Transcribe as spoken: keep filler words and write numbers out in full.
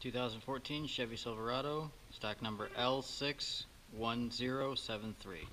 two thousand fourteen Chevy Silverado, stock number L six one zero seven three.